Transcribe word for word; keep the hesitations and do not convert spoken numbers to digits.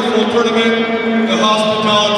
wonderful tournament, the hospitality.